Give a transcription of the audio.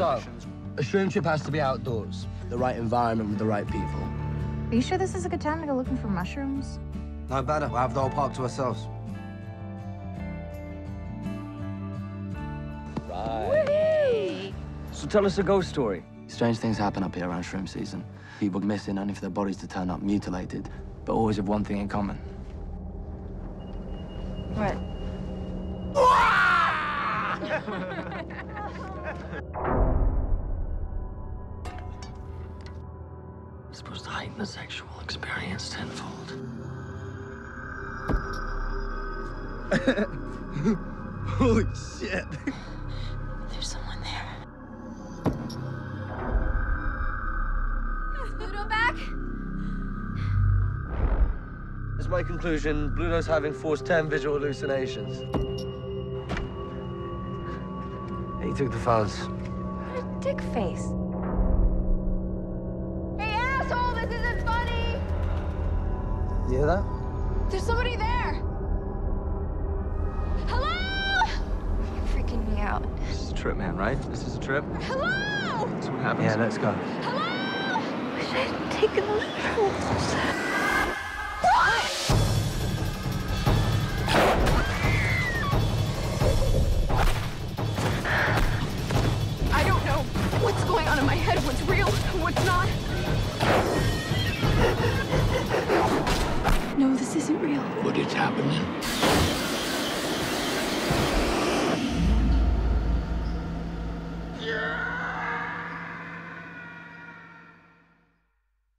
So, a shroom trip has to be outdoors, the right environment with the right people. Are you sure this is a good time to go looking for mushrooms? No better. We'll have the whole park to ourselves. Right. So tell us a ghost story. Strange things happen up here around shroom season. People missing only for their bodies to turn up mutilated, but always have one thing in common. What? It's supposed to heighten the sexual experience tenfold. Holy shit! There's someone there. Is Bluto back? That's my conclusion. Bluto's having force 10 visual hallucinations. He took the phones. What a dick face. Hey, asshole, this isn't funny! You hear that? There's somebody there! Hello! You're freaking me out. This is a trip, man, right? This is a trip? Hello! That's what happens. Yeah, let's go. Hello! I wish I had taken those pills. What's real, what's not? No, this isn't real. But it's happening.